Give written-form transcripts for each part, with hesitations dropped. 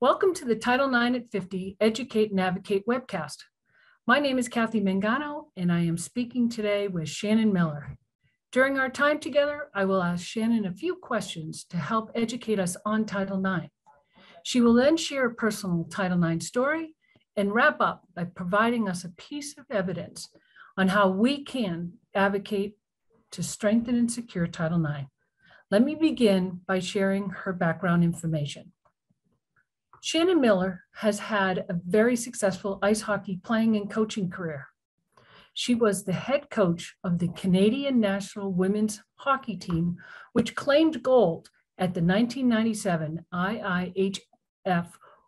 Welcome to the Title IX at 50 Educate and Advocate webcast. My name is Kathy Mangano, and I am speaking today with Shannon Miller. During our time together, I will ask Shannon a few questions to help educate us on Title IX. She will then share a personal Title IX story and wrap up by providing us a piece of evidence on how we can advocate to strengthen and secure Title IX. Let me begin by sharing her background information. Shannon Miller has had a very successful ice hockey playing and coaching career. She was the head coach of the Canadian National Women's Hockey Team, which claimed gold at the 1997 IIHF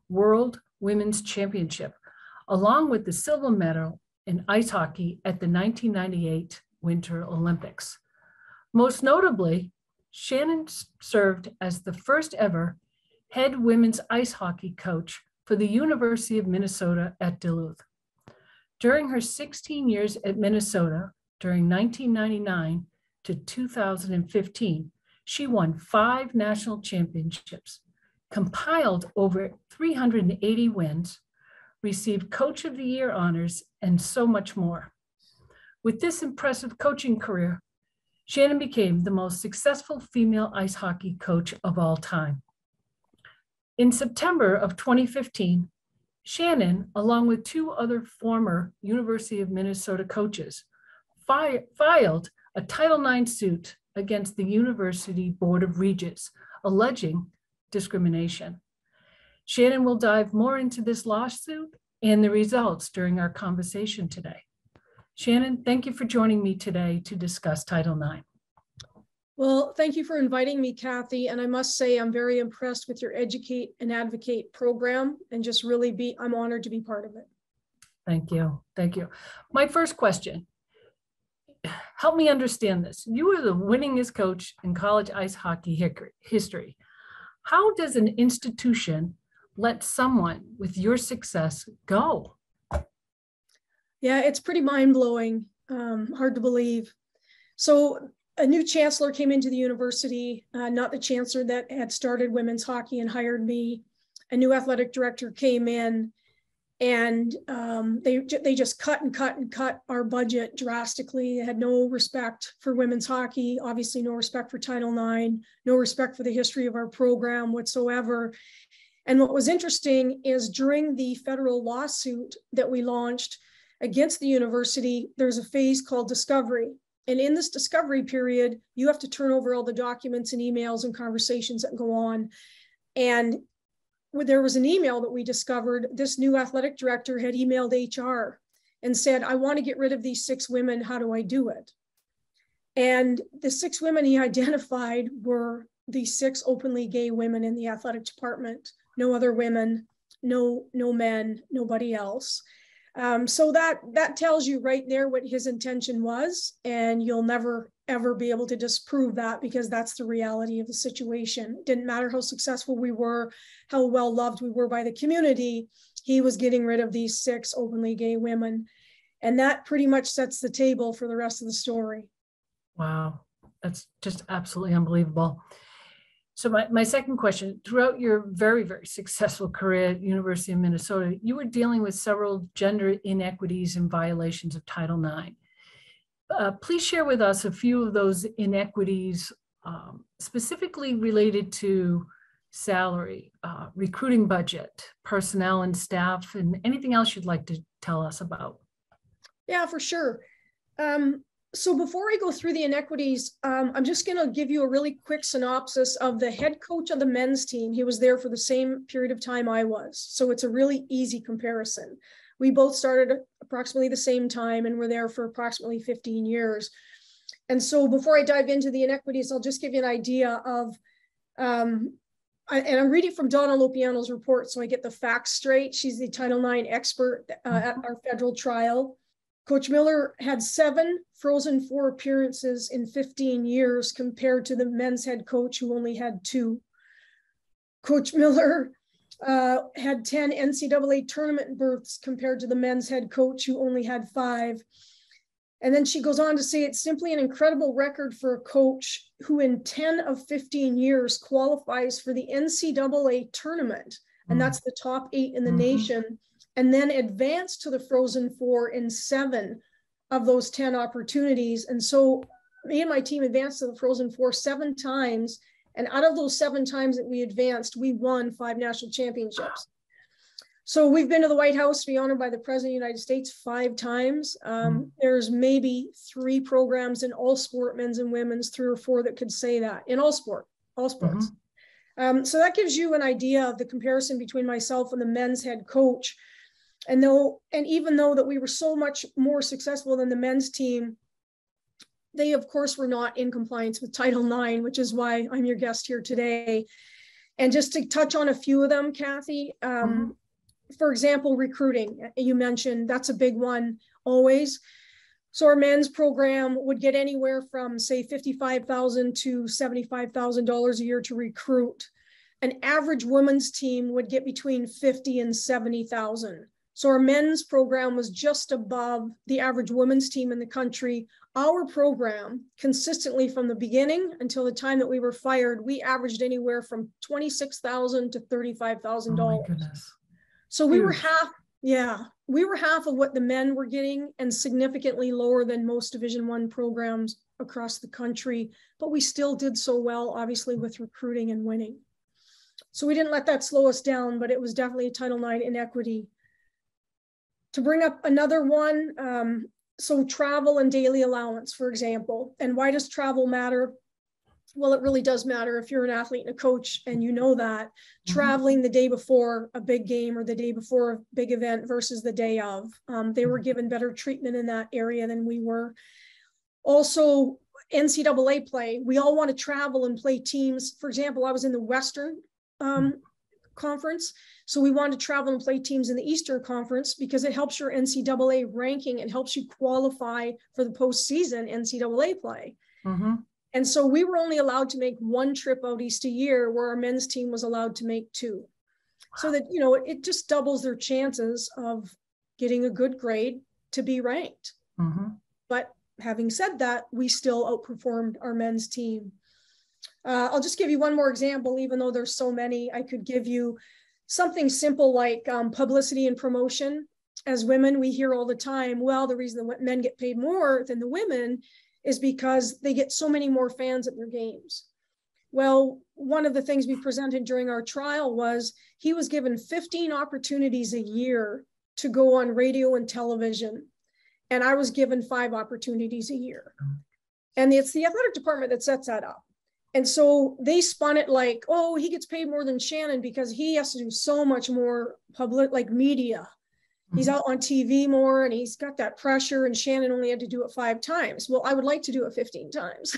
World Women's Championship, along with the silver medal in ice hockey at the 1998 Winter Olympics. Most notably, Shannon served as the first ever head women's ice hockey coach for the University of Minnesota at Duluth. During her 16 years at Minnesota, during 1999 to 2015, she won 5 national championships, compiled over 380 wins, received Coach of the Year honors, and so much more. With this impressive coaching career, Shannon became the most successful female ice hockey coach of all time. In September of 2015, Shannon, along with 2 other former University of Minnesota coaches, filed a Title IX suit against the University Board of Regents, alleging discrimination. Shannon will dive more into this lawsuit and the results during our conversation today. Shannon, thank you for joining me today to discuss Title IX. Well, thank you for inviting me, Kathy. And I must say, I'm very impressed with your Educate and Advocate program, and just really I'm honored to be part of it. Thank you. Thank you. My first question, help me understand this. You were the winningest coach in college ice hockey history. How does an institution let someone with your success go? Yeah, it's pretty mind-blowing, hard to believe. So a new chancellor came into the university, not the chancellor that had started women's hockey and hired me. A new athletic director came in, and they just cut and cut and cut our budget drastically. They had no respect for women's hockey, obviously no respect for Title IX, no respect for the history of our program whatsoever. And what was interesting is during the federal lawsuit that we launched against the university, there's a phase called discovery. And in this discovery period, you have to turn over all the documents and emails and conversations that go on. And there was an email that we discovered. This new athletic director had emailed HR and said, I want to get rid of these 6 women. How do I do it? And the 6 women he identified were the 6 openly gay women in the athletic department. No other women, no men, nobody else. So that tells you right there what his intention was, and you'll never, ever be able to disprove that, because that's the reality of the situation. It didn't matter how successful we were, how well loved we were by the community. He was getting rid of these 6 openly gay women. And that pretty much sets the table for the rest of the story. Wow. That's just absolutely unbelievable. So my second question, throughout your very, very successful career at University of Minnesota, you were dealing with several gender inequities and violations of Title IX. Please share with us a few of those inequities, specifically related to salary, recruiting budget, personnel and staff, and anything else you'd like to tell us about. Yeah, for sure. So before I go through the inequities, I'm just going to give you a really quick synopsis of the head coach of the men's team. He was there for the same period of time I was. So it's a really easy comparison. We both started approximately the same time and were there for approximately 15 years. And so before I dive into the inequities, I'll just give you an idea of, and I'm reading from Donna Lopiano's report, so I get the facts straight. She's the Title IX expert at our federal trial. Coach Miller had 7 Frozen Four appearances in 15 years compared to the men's head coach who only had 2. Coach Miller had 10 NCAA tournament berths compared to the men's head coach who only had 5. And then she goes on to say it's simply an incredible record for a coach who in 10 of 15 years qualifies for the NCAA tournament. and that's the top 8 in the nation, and then advance to the Frozen 4 and 7 of those 10 opportunities. And so me and my team advanced to the Frozen 4 7 times. And out of those 7 times that we advanced, we won 5 national championships. So we've been to the White House to be honored by the President of the United States 5 times. There's maybe 3 programs in all sport, men's and women's, 3 or 4 that could say that in all sports. So that gives you an idea of the comparison between myself and the men's head coach. And even though that we were so much more successful than the men's team, they, of course, were not in compliance with Title IX, which is why I'm your guest here today. And just to touch on a few of them, Kathy, for example, recruiting, you mentioned, that's a big one always. So our men's program would get anywhere from, say, $55,000 to $75,000 a year to recruit. An average women's team would get between $50,000 and $70,000. So our men's program was just above the average women's team in the country. Our program, consistently from the beginning until the time that we were fired, we averaged anywhere from $26,000 to $35,000. Oh my goodness. So we were half of what the men were getting, and significantly lower than most Division I programs across the country, but we still did so well, obviously, with recruiting and winning. So we didn't let that slow us down, but it was definitely a Title IX inequity. To bring up another one, so travel and daily allowance, for example. And why does travel matter? Well, it really does matter if you're an athlete and a coach, and you know that. Traveling the day before a big game or the day before a big event versus the day of. They were given better treatment in that area than we were. Also, NCAA play. We all want to travel and play teams. For example, I was in the Western Conference. So we wanted to travel and play teams in the Eastern Conference because it helps your NCAA ranking and helps you qualify for the postseason NCAA play. And so we were only allowed to make 1 trip out east a year, where our men's team was allowed to make 2. So that, you know, it just doubles their chances of getting a good grade to be ranked. But having said that, we still outperformed our men's team. I'll just give you one more example, even though there's so many. I could give you something simple like publicity and promotion. As women, we hear all the time, well, the reason the men get paid more than the women is because they get so many more fans at their games. Well, one of the things we presented during our trial was he was given 15 opportunities a year to go on radio and television, and I was given 5 opportunities a year. And it's the athletic department that sets that up. And so they spun it like, oh, he gets paid more than Shannon because he has to do so much more public, like media. He's out on TV more and he's got that pressure, and Shannon only had to do it 5 times. Well, I would like to do it 15 times.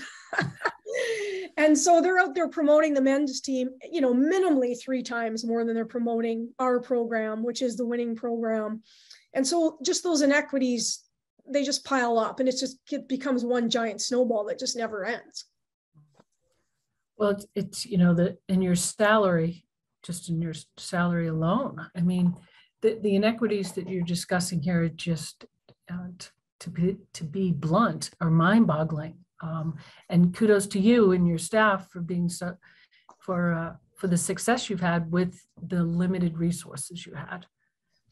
And so they're out there promoting the men's team, you know, minimally 3 times more than they're promoting our program, which is the winning program. And so just those inequities, they just pile up, and it becomes one giant snowball that just never ends. Well, it's you know, in your salary alone, I mean, the inequities that you're discussing here are just, to be blunt, are mind-boggling. And kudos to you and your staff for being for the success you've had with the limited resources you had.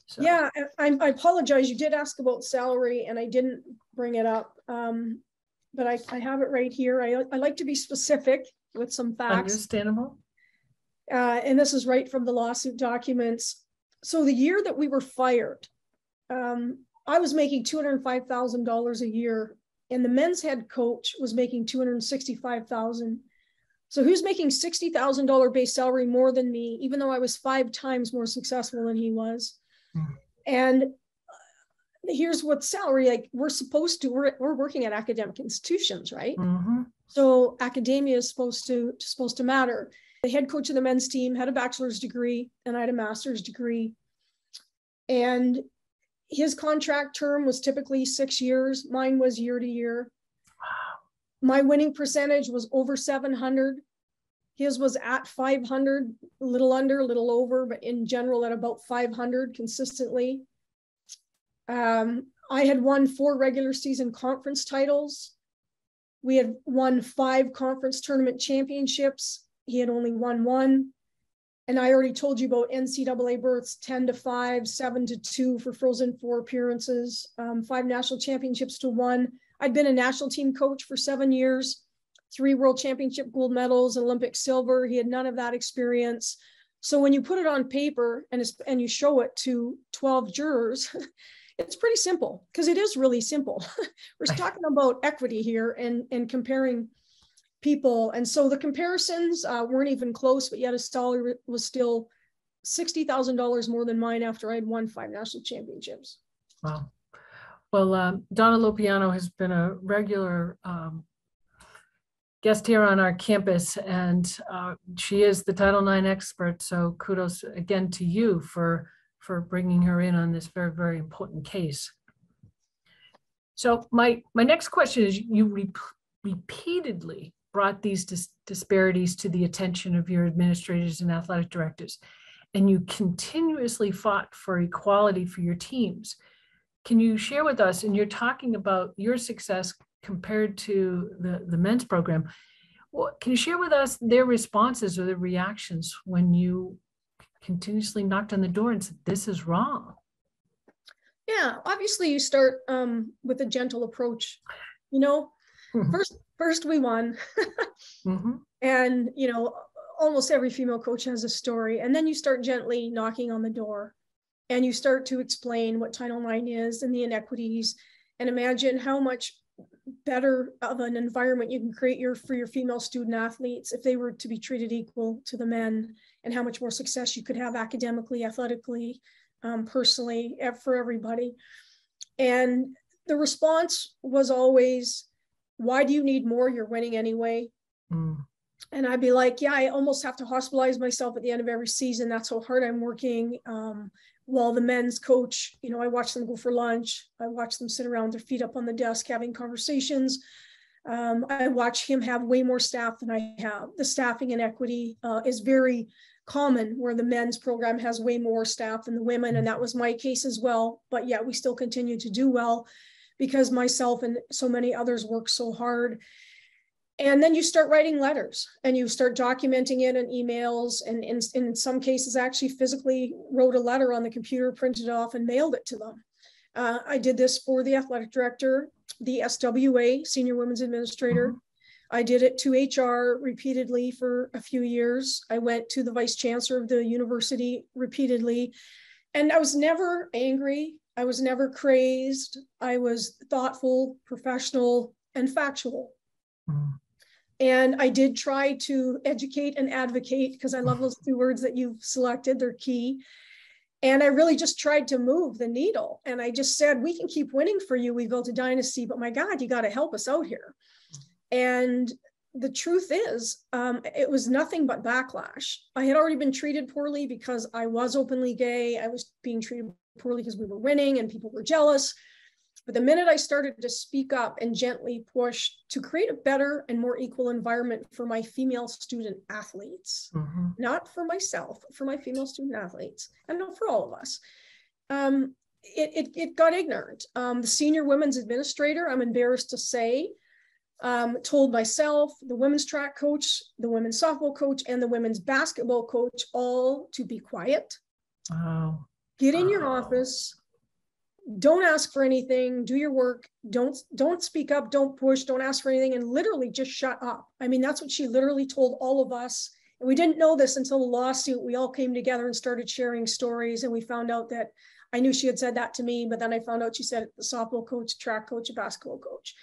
So. Yeah, I apologize. You did ask about salary, and I didn't bring it up, but I have it right here. I like to be specific with some facts. Understandable. And this is right from the lawsuit documents. So the year that we were fired, I was making $205,000 a year, and the men's head coach was making $265,000. So he was making $60,000 base salary more than me, even though I was 5 times more successful than he was. And here's what salary, like we're working at academic institutions, right? So academia is supposed to matter. The head coach of the men's team had a bachelor's degree, and I had a master's degree. And his contract term was typically 6 years. Mine was year to year. Wow. My winning percentage was over 700. His was at 500, a little under, a little over, but in general at about 500 consistently. I had won 4 regular season conference titles. We had won 5 conference tournament championships. He had only won 1. And I already told you about NCAA berths, 10-5, 7-2 for Frozen Four appearances, 5 national championships to 1. I'd been a national team coach for 7 years, 3 world championship gold medals, Olympic silver. He had none of that experience. So when you put it on paper and you show it to 12 jurors, it's pretty simple, because it is really simple. We're talking about equity here and comparing people. And so the comparisons weren't even close, but yet his salary was still $60,000 more than mine after I had won 5 national championships. Wow. Well, Donna Lopiano has been a regular guest here on our campus, and she is the Title IX expert. So kudos again to you for bringing her in on this very, very important case. So my next question is, you repeatedly brought these disparities to the attention of your administrators and athletic directors, and you continuously fought for equality for your teams. Can you share with us, and you're talking about your success compared to the men's program, can you share with us their responses or their reactions when you continuously knocked on the door and said, this is wrong? Yeah, obviously you start with a gentle approach. You know, first we won. Mm-hmm. And, you know, almost every female coach has a story. And then you start gently knocking on the door and you start to explain what Title IX is and the inequities, and imagine how much better of an environment you can create for your female student athletes if they were to be treated equal to the men, and how much more success you could have academically, athletically, personally, for everybody. And the response was always, why do you need more? You're winning anyway. Mm. And I'd be like, yeah, I almost have to hospitalize myself at the end of every season. That's how hard I'm working. While the men's coach, you know, I watch them go for lunch. I watch them sit around their feet up on the desk having conversations. I watch him have way more staff than I have. The staffing inequity is very common, where the men's program has way more staff than the women. And that was my case as well. But yet we still continue to do well because myself and so many others work so hard. And then you start writing letters and you start documenting it in emails, and in some cases actually physically wrote a letter on the computer, printed it off and mailed it to them. I did this for the athletic director, the SWA, senior women's administrator. I did it to HR repeatedly for a few years. I went to the vice chancellor of the university repeatedly, and I was never angry. I was never crazed. I was thoughtful, professional, and factual. And I did try to educate and advocate, because I love those two words that you've selected. They're key. And I really just tried to move the needle. And I just said, we can keep winning for you. We built a dynasty, but my God, you got to help us out here. And the truth is, it was nothing but backlash. I had already been treated poorly because I was openly gay. I was being treated poorly because we were winning and people were jealous. But the minute I started to speak up and gently push to create a better and more equal environment for my female student athletes, mm-hmm. not for myself, for my female student athletes, and not for all of us, it got ignorant. The senior women's administrator, I'm embarrassed to say, told myself, the women's track coach, the women's softball coach, and the women's basketball coach all to be quiet. Wow. Get in your office. Don't ask for anything, do your work, don't speak up, don't push, don't ask for anything, and literally just shut up. I mean, that's what she literally told all of us. And we didn't know this until the lawsuit. We all came together and started sharing stories, and we found out that I knew she had said that to me, but then I found out she said the softball coach, track coach, a basketball coach.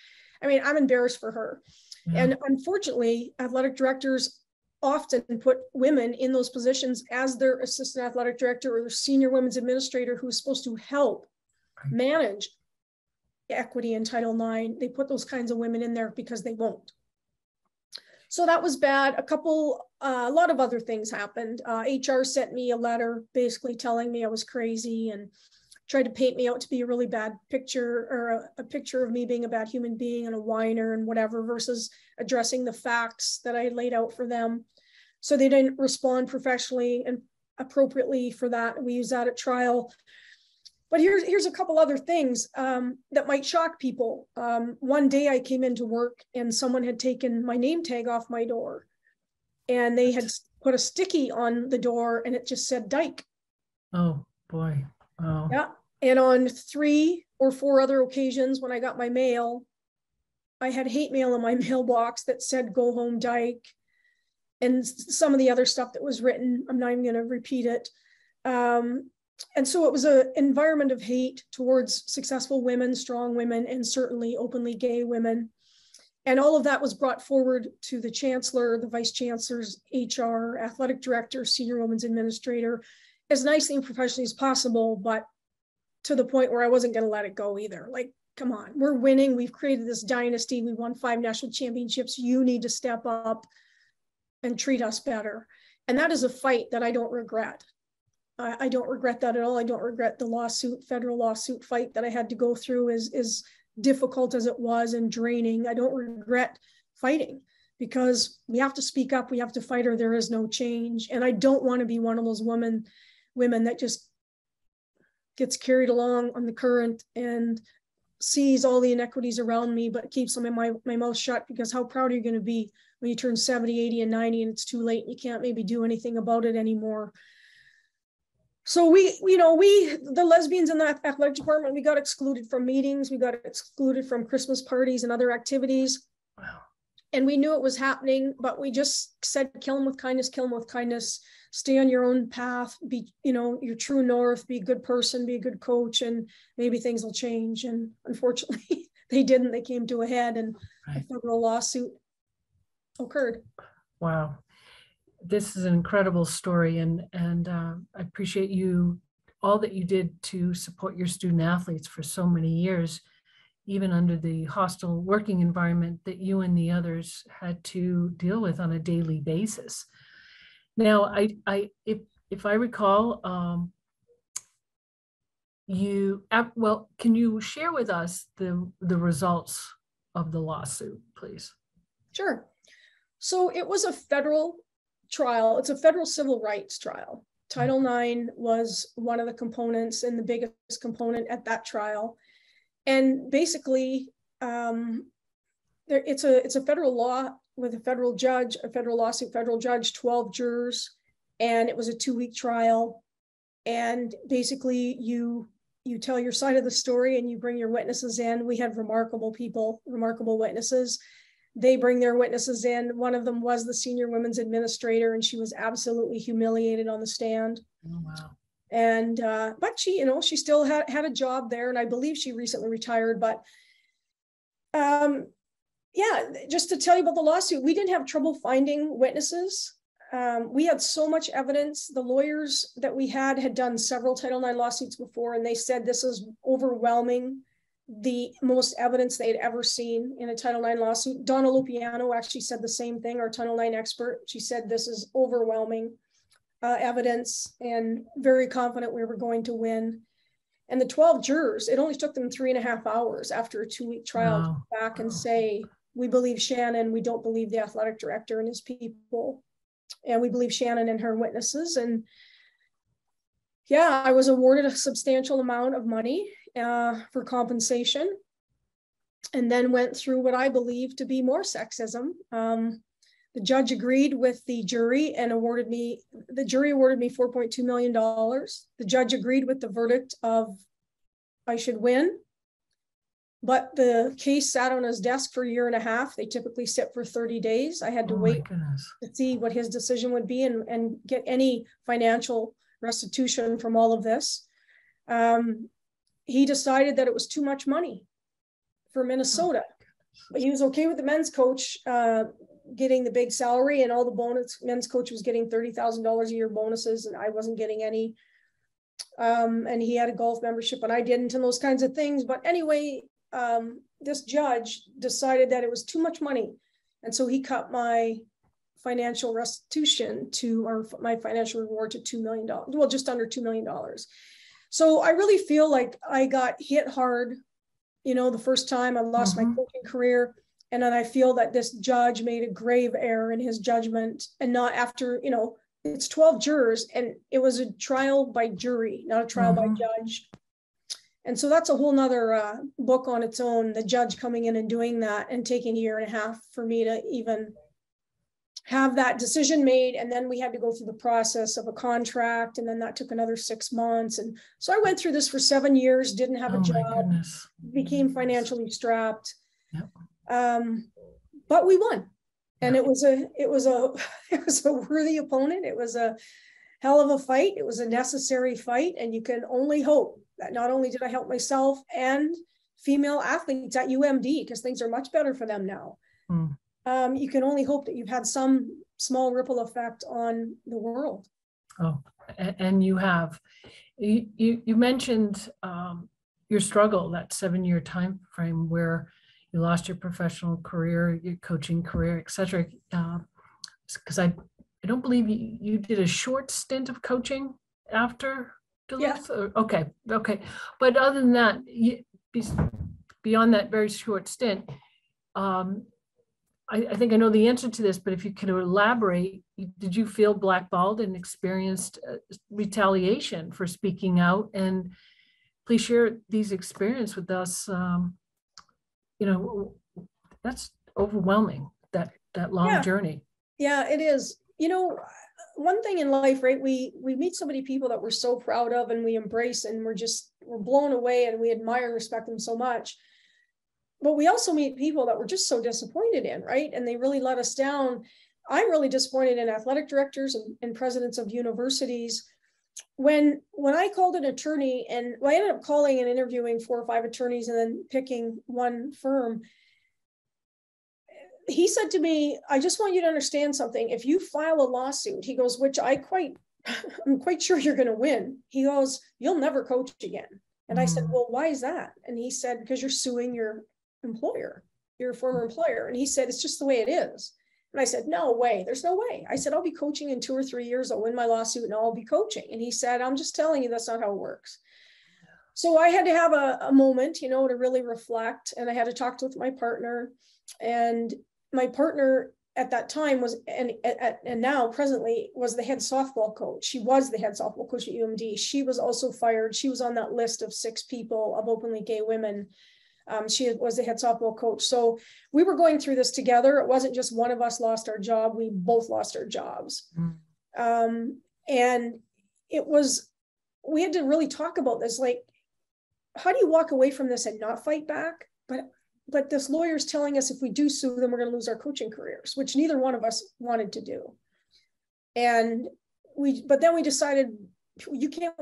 I mean, I'm embarrassed for her. Yeah. And unfortunately, athletic directors often put women in those positions as their assistant athletic director or their senior women's administrator, who's supposed to help manage equity in Title IX. They put those kinds of women in there because they won't. So that was bad. A lot of other things happened. HR sent me a letter basically telling me I was crazy and tried to paint me out to be a really bad picture, or a picture of me being a bad human being and a whiner and whatever, versus addressing the facts that I had laid out for them. So they didn't respond professionally and appropriately for that. We use that at trial. But here's a couple other things that might shock people. One day I came into work and someone had taken my name tag off my door, and they had put a sticky on the door and it just said Dyke. Oh boy. Oh. Yeah. And on 3 or 4 other occasions when I got my mail, I had hate mail in my mailbox that said, "Go home, Dyke," and some of the other stuff that was written. I'm not even going to repeat it. And so it was an environment of hate towards successful women, strong women, and certainly openly gay women. And all of that was brought forward to the chancellor, the vice chancellors, HR, athletic director, senior women's administrator, as nicely and professionally as possible, but to the point where I wasn't going to let it go either. Like, come on, we're winning. We've created this dynasty. We won 5 national championships. You need to step up and treat us better. And that is a fight that I don't regret. I don't regret that at all. I don't regret the lawsuit, federal lawsuit fight that I had to go through, as difficult as it was and draining. I don't regret fighting, because we have to speak up, we have to fight, or there is no change. And I don't want to be one of those women that just gets carried along on the current and sees all the inequities around me, but keeps them in my mouth shut, because how proud are you going to be when you turn 70, 80, and 90 and it's too late and you can't maybe do anything about it anymore? So we, the lesbians in the athletic department, we got excluded from meetings, we got excluded from Christmas parties and other activities. Wow. And we knew it was happening, but we just said, kill them with kindness, kill them with kindness, stay on your own path, be, your true north, be a good person, be a good coach, and maybe things will change. And unfortunately, they didn't. They came to a head, and right, a federal lawsuit occurred. Wow. This is an incredible story, and I appreciate you, all that you did to support your student athletes for so many years, even under the hostile working environment that you and the others had to deal with on a daily basis. Now, if I recall, can you share with us the results of the lawsuit, please? Sure. So it was a federal trial. It's a federal civil rights trial. Title IX was one of the components and the biggest component at that trial. And basically, it's a federal law with a federal judge, a federal lawsuit, federal judge, 12 jurors, and it was a 2-week trial. And basically, you tell your side of the story and you bring your witnesses in. We had remarkable people, remarkable witnesses. They bring their witnesses in. One of them was the senior women's administrator, and she was absolutely humiliated on the stand. Oh, wow. And, but she, she still had a job there, and I believe she recently retired, but, yeah, just to tell you about the lawsuit, we didn't have trouble finding witnesses. We had so much evidence. The lawyers that we had done several Title IX lawsuits before, and they said this is overwhelming, the most evidence they'd ever seen in a Title IX lawsuit. Donna Lopiano actually said the same thing, our Title IX expert. She said this is overwhelming evidence, and very confident we were going to win. And the 12 jurors, it only took them 3.5 hours after a 2-week trial to go back and say, we believe Shannon, we don't believe the athletic director and his people. And we believe Shannon and her witnesses. And yeah, I was awarded a substantial amount of money for compensation, and then went through what I believe to be more sexism. The judge agreed with the jury and the jury awarded me $4.2 million. The judge agreed with the verdict of I should win, but the case sat on his desk for 1.5 years. They typically sit for 30 days. I had to wait to see what his decision would be and get any financial restitution from all of this. He decided that it was too much money for Minnesota, but he was okay with the men's coach getting the big salary and all the bonus. Men's coach was getting $30,000 a year bonuses, and I wasn't getting any. And he had a golf membership, and I didn't, and those kinds of things. But anyway, this judge decided that it was too much money, and so he cut my financial restitution my financial reward to $2 million. Well, just under $2 million. So I really feel like I got hit hard, the first time. I lost my coaching career. And then I feel that this judge made a grave error in his judgment, and not after, it's 12 jurors, and it was a trial by jury, not a trial by judge. And so that's a whole nother book on its own, the judge coming in and doing that and taking 1.5 years for me to even have that decision made. And then we had to go through the process of a contract. And then that took another 6 months. And so I went through this for 7 years, didn't have a job, became financially strapped. Yep. But we won. And yep. it was a worthy opponent. It was a hell of a fight. It was a necessary fight. And you can only hope that not only did I help myself and female athletes at UMD, because things are much better for them now. Mm. You can only hope that you've had some small ripple effect on the world. Oh, and you have. You mentioned your struggle, that 7-year time frame where you lost your professional career, your coaching career, et cetera. Because I don't believe you did a short stint of coaching after Duluth? Yeah. Okay. But other than that, beyond that very short stint, I think I know the answer to this, but if you could elaborate, did you feel blackballed and experienced retaliation for speaking out? And please share these experiences with us. That's overwhelming, that long journey. Yeah, it is. One thing in life, right? We meet so many people that we're so proud of and we embrace and we're blown away and we admire and respect them so much. But we also meet people that we're just so disappointed in, right? And they really let us down. I'm really disappointed in athletic directors and presidents of universities. When I called an attorney, and I ended up calling and interviewing 4 or 5 attorneys and then picking one firm, he said to me, I just want you to understand something. If you file a lawsuit, he goes, which I'm quite sure you're going to win. He goes, you'll never coach again. And I said, well, why is that? And he said, because you're suing your employer, your former employer. And he said, it's just the way it is. And I said, no way, there's no way. I said, I'll be coaching in 2 or 3 years. I'll win my lawsuit and I'll be coaching. And he said, I'm just telling you, that's not how it works. So I had to have a moment, to really reflect. And I had to talk with my partner. And my partner at that time was, and now presently, was the head softball coach. She was the head softball coach at UMD. She was also fired. She was on that list of 6 people of openly gay women. She was the head softball coach. So we were going through this together. It wasn't just one of us lost our job. We both lost our jobs. Mm-hmm. And we had to really talk about this. Like, how do you walk away from this and not fight back? But this lawyer's telling us if we do sue them, we're going to lose our coaching careers, which neither one of us wanted to do. But then we decided, you can't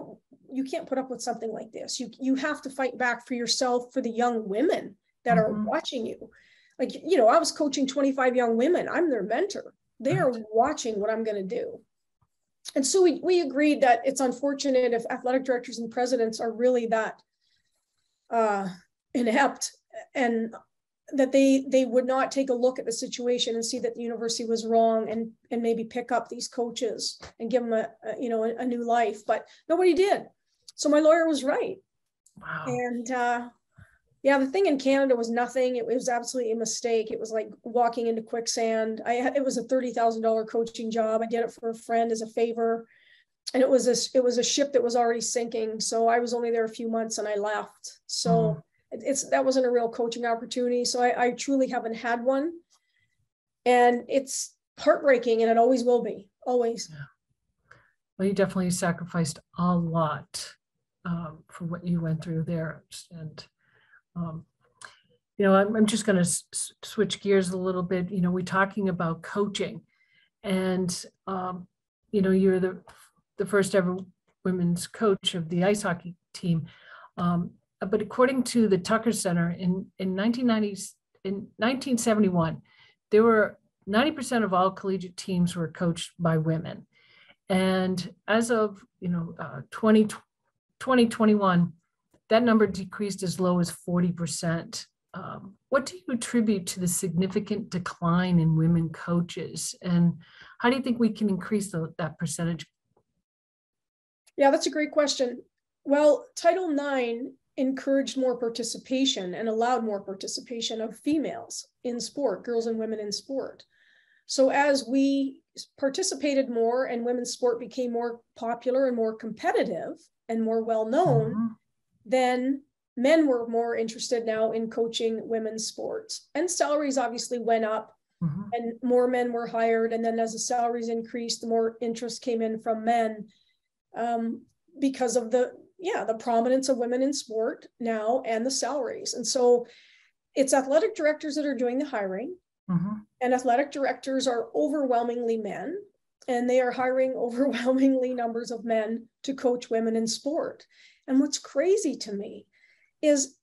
put up with something like this. You have to fight back for yourself, for the young women that are watching you. Like, I was coaching 25 young women. I'm their mentor. They are watching what I'm going to do. And so we agreed that it's unfortunate if athletic directors and presidents are really that inept, and that they would not take a look at the situation and see that the university was wrong and maybe pick up these coaches and give them a new life. But nobody did. So my lawyer was right. Wow. And the thing in Canada was nothing. It was absolutely a mistake. It was like walking into quicksand. It was a $30,000 coaching job. I did it for a friend as a favor. And it was a ship that was already sinking. So I was only there a few months and I left. So that wasn't a real coaching opportunity. So I truly haven't had one. And it's heartbreaking, and it always will be, always. Yeah. Well, you definitely sacrificed a lot for what you went through there. And, I'm just going to switch gears a little bit. We're talking about coaching, and, you're the first ever women's coach of the ice hockey team. But according to the Tucker Center, in 1971, there were 90% of all collegiate teams were coached by women. And as of 2021, that number decreased as low as 40%. What do you attribute to the significant decline in women coaches? And how do you think we can increase that percentage? Yeah, that's a great question. Well, Title IX encouraged more participation and allowed more participation of females in sport, girls and women in sport. So as we participated more and women's sport became more popular and more competitive and more well-known, then men were more interested now in coaching women's sports. And salaries obviously went up Mm-hmm. And more men were hired. And then as the salaries increased, the more interest came in from men because of the prominence of women in sport now and the salaries. And so it's athletic directors that are doing the hiring. Mm-hmm. And athletic directors are overwhelmingly men, and they are hiring overwhelmingly numbers of men to coach women in sport. And what's crazy to me is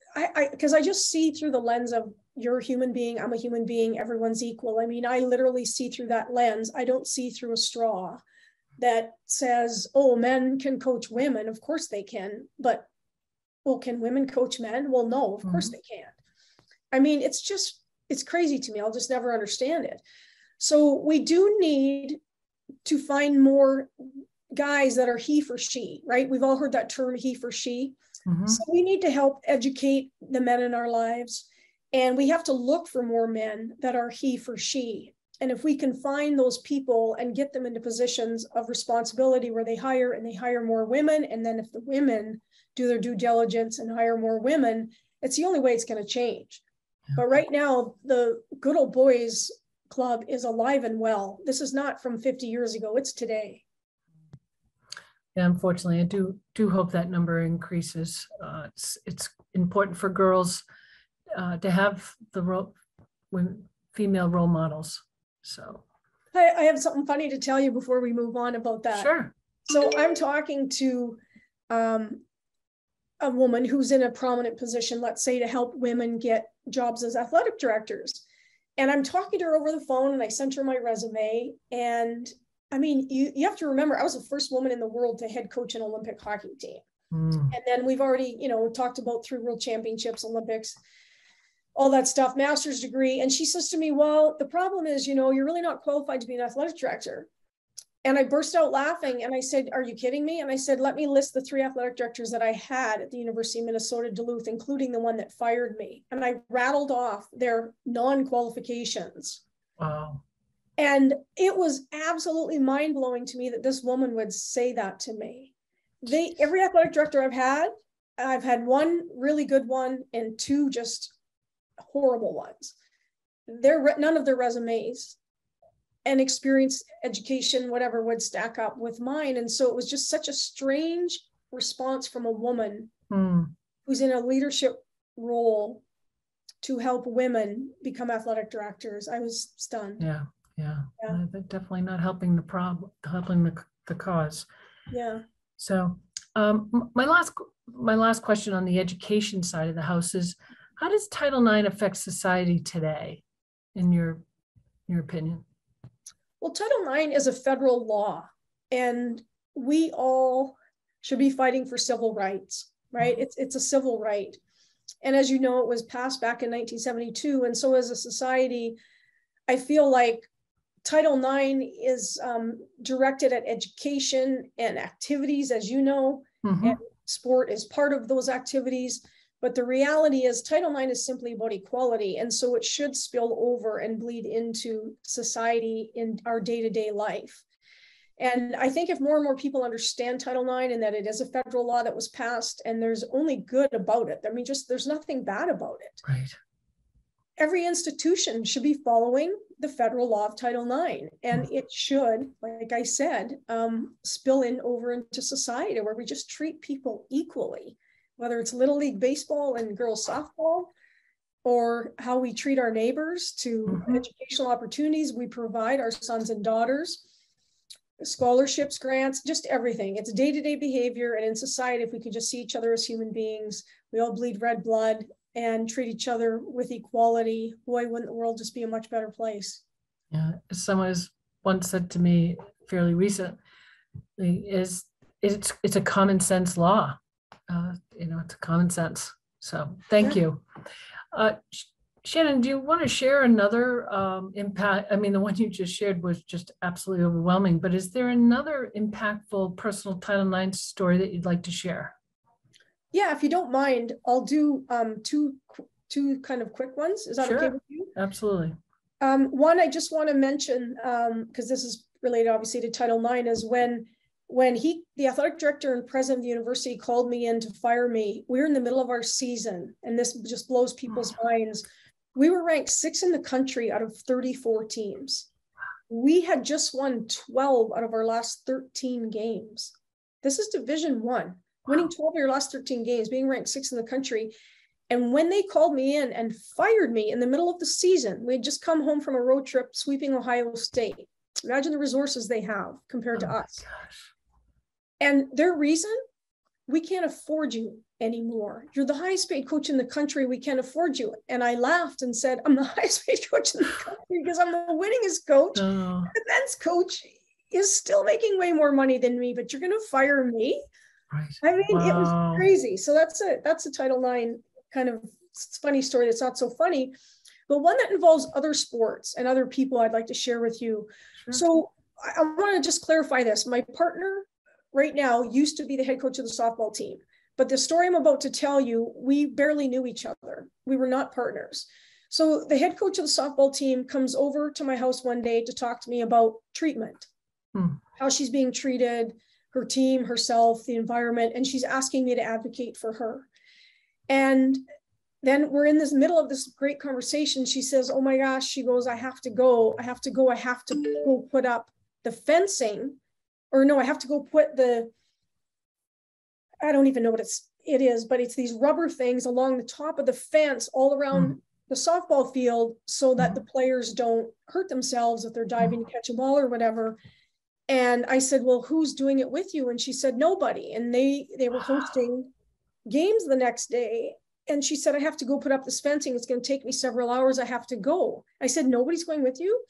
because I just see through the lens of you're a human being, I'm a human being, everyone's equal. I mean, I literally see through that lens. I don't see through a straw that says, oh, men can coach women. Of course they can. But, well, can women coach men? Well, no, of mm-hmm. course they can't. I mean, it's crazy to me. I'll just never understand it. So we do need to find more guys that are he for she, right? We've all heard that term, he for she. Mm-hmm. So we need to help educate the men in our lives. And we have to look for more men that are he for she. And if we can find those people and get them into positions of responsibility where they hire more women, and then if the women do their due diligence and hire more women, it's the only way it's going to change. But right now, the good old boys club is alive and well. This is not from 50 years ago, it's today. Yeah, unfortunately, I do hope that number increases. It's important for girls to have the female role models. So I have something funny to tell you before we move on about that. Sure. So I'm talking to a woman who's in a prominent position, let's say to help women get jobs as athletic directors. And I'm talking to her over the phone, and I sent her my resume. And I mean, you have to remember, I was the first woman in the world to head coach an Olympic hockey team. Mm. And then we've already, talked about 3 world championships, Olympics, all that stuff, master's degree. And she says to me, well, the problem is, you're really not qualified to be an athletic director. And I burst out laughing, and I said, are you kidding me? And I said, let me list the 3 athletic directors that I had at the University of Minnesota-Duluth, including the one that fired me. And I rattled off their non-qualifications. Wow. And it was absolutely mind-blowing to me that this woman would say that to me. Every athletic director I've had one really good one and 2 just horrible ones. None of their resumes and experience, education, whatever, would stack up with mine. And so it was just such a strange response from a woman who's in a leadership role to help women become athletic directors. I was stunned. Yeah. Definitely not helping the problem, helping the cause. Yeah. So my last question on the education side of the house is, how does Title IX affect society today, in your opinion? Well, Title IX is a federal law, and we all should be fighting for civil rights, right? It's a civil right. And as you know, it was passed back in 1972. And so as a society, I feel like Title IX is directed at education and activities, as you know, mm-hmm. and sport is part of those activities. But the reality is Title IX is simply about equality. And so it should spill over and bleed into society in our day-to-day life. And I think if more and more people understand Title IX and that it is a federal law that was passed, and there's only good about it. I mean, just there's nothing bad about it. Right. Every institution should be following the federal law of Title IX. And it should, like I said, spill in over into society where we just treat people equally, whether it's Little League baseball and girls softball, or how we treat our neighbors, to mm-hmm. educational opportunities we provide our sons and daughters, scholarships, grants, just everything. It's day-to-day behavior. And in society, if we could just see each other as human beings, we all bleed red blood, and treat each other with equality, boy, wouldn't the world just be a much better place? Yeah, someone has once said to me fairly recently, it's a common sense law. It's a common sense. So thank you. Shannon, do you want to share another impact? I mean, the one you just shared was just absolutely overwhelming, but is there another impactful personal Title IX story that you'd like to share? Yeah, if you don't mind, I'll do two kind of quick ones. Is that okay with you? Absolutely. One I just want to mention, because this is related obviously to Title IX, is when the athletic director and president of the university called me in to fire me, we were in the middle of our season, and this just blows people's minds. We were ranked 6th in the country out of 34 teams. We had just won 12 out of our last 13 games. This is Division I, winning 12 of your last 13 games, being ranked 6th in the country. And when they called me in and fired me in the middle of the season, we had just come home from a road trip sweeping Ohio State. Imagine the resources they have compared to us. And their reason, we can't afford you anymore. You're the highest paid coach in the country. We can't afford you. And I laughed and said, I'm the highest paid coach in the country because I'm the winningest coach. Oh. The men's coach is still making way more money than me, but you're going to fire me? Right. I mean, wow. It was crazy. So that's a Title IX kind of funny story that's not so funny, but one that involves other sports and other people I'd like to share with you. Sure. So I want to just clarify this. My partner right now used to be the head coach of the softball team, but the story I'm about to tell you, we barely knew each other. We were not partners. So the head coach of the softball team comes over to my house one day to talk to me about treatment, how she's being treated, her team, herself, the environment, and she's asking me to advocate for her. And then we're in this middle of this great conversation. She says, oh my gosh, she goes, I have to go put up the fencing. Or no, I have to go put the, I don't even know what it is, but it's these rubber things along the top of the fence all around the softball field so that the players don't hurt themselves if they're diving to catch a ball or whatever. And I said, well, who's doing it with you? And she said, nobody. And they were hosting games the next day. And she said, I have to go put up this fencing. It's going to take me several hours. I have to go. I said, nobody's going with you?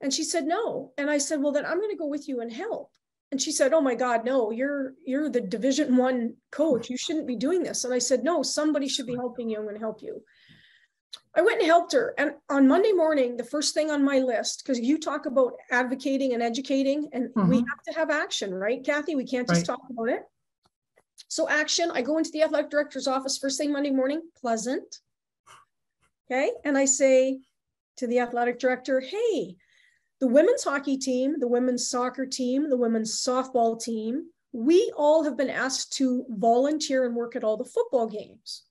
And she said, no. And I said, well, then I'm going to go with you and help. And she said, oh my God, no, you're the Division I coach. You shouldn't be doing this. And I said, no, somebody should be helping you. I'm going to help you. I went and helped her. And on Monday morning, the first thing on my list, because you talk about advocating and educating, and we have to have action, right, Kathy? We can't just talk about it. So action, I go into the athletic director's office first thing Monday morning, pleasant. Okay. And I say to the athletic director, hey, the women's hockey team, the women's soccer team, the women's softball team, we all have been asked to volunteer and work at all the football games.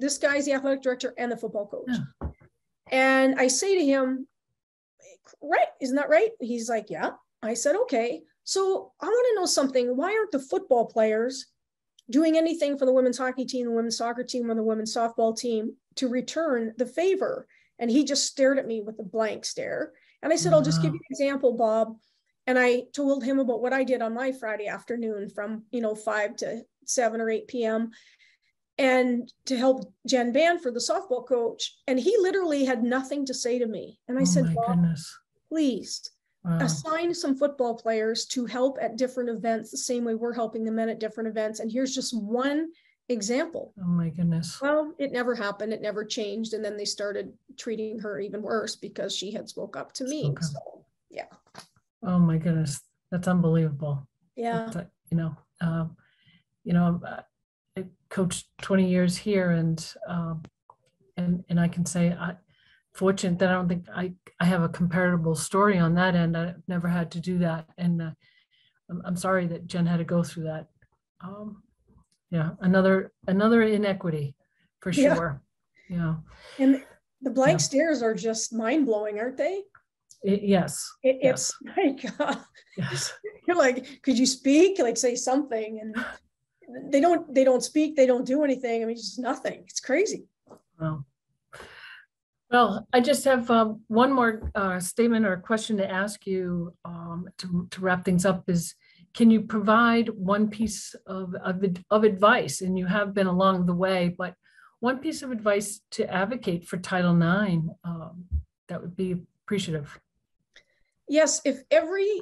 This guy's the athletic director and the football coach. Yeah. And I say to him, right, isn't that right? He's like, yeah. I said, okay. So I want to know something. Why aren't the football players doing anything for the women's hockey team, the women's soccer team, or the women's softball team to return the favor? And he just stared at me with a blank stare. And I said, I'll just give you an example, Bob. And I told him about what I did on my Friday afternoon from, 5 to 7 or 8 p.m. and to help Jen Band for the softball coach. And he literally had nothing to say to me. And I said, Bob, please assign some football players to help at different events the same way we're helping the men at different events. And here's just one example. Oh my goodness. Well, it never happened. It never changed. And then they started treating her even worse because she had spoke up to me. So, yeah. Oh my goodness. That's unbelievable. Yeah. That's, I coached 20 years here and I can say fortunate that I don't think I have a comparable story on that end. I've never had to do that. And I'm sorry that Jen had to go through that. Yeah, another inequity for sure. Yeah. And the blank stares are just mind-blowing, aren't they? It's like you're like, could you speak? Like say something. And they don't speak, they don't do anything. I mean, it's just nothing. It's crazy. Wow. Well, I just have one more statement or question to ask you to wrap things up is, can you provide one piece of advice, and you have been along the way, but one piece of advice to advocate for Title IX that would be appreciative? Yes, if every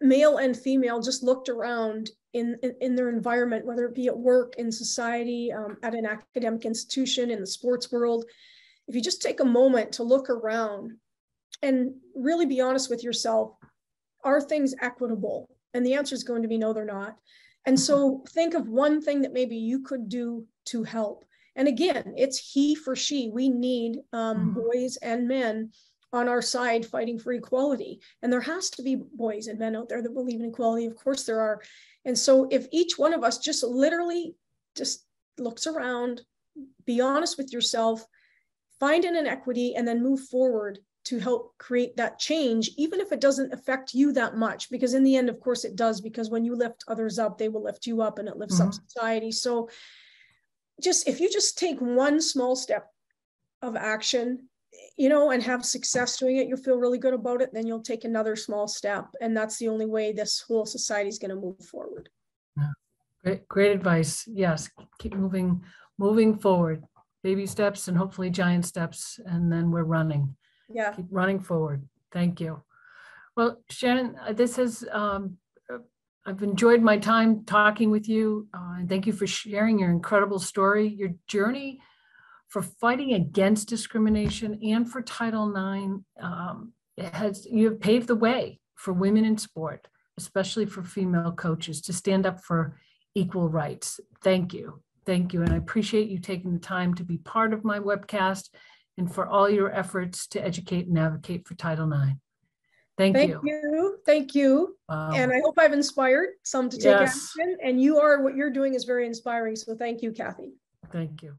male and female just looked around in their environment, whether it be at work, in society, at an academic institution, in the sports world, if you just take a moment to look around and really be honest with yourself, are things equitable? And the answer is going to be no, they're not. And so think of one thing that maybe you could do to help. And again, it's he for she. We need boys and men on our side fighting for equality. And there has to be boys and men out there that believe in equality. Of course there are. And so if each one of us just literally just looks around, be honest with yourself, find an inequity, and then move forward to help create that change, even if it doesn't affect you that much, because in the end, of course it does, because when you lift others up, they will lift you up, and it lifts up society. So just, if you just take one small step of action, you know, and have success doing it, you'll feel really good about it. Then you'll take another small step. And that's the only way this whole society is going to move forward. Yeah. Great, great advice. Yes. Keep moving forward, baby steps, and hopefully giant steps. And then we're running. Yeah. Keep running forward. Thank you. Well, Shannon, this has, I've enjoyed my time talking with you. And thank you for sharing your incredible story, your journey for fighting against discrimination, and for Title IX. You have paved the way for women in sport, especially for female coaches, to stand up for equal rights. Thank you. Thank you. And I appreciate you taking the time to be part of my webcast, and for all your efforts to educate and advocate for Title IX. Thank you. Thank you. And I hope I've inspired some to take action. And you are, what you're doing is very inspiring. So thank you, Kathy. Thank you.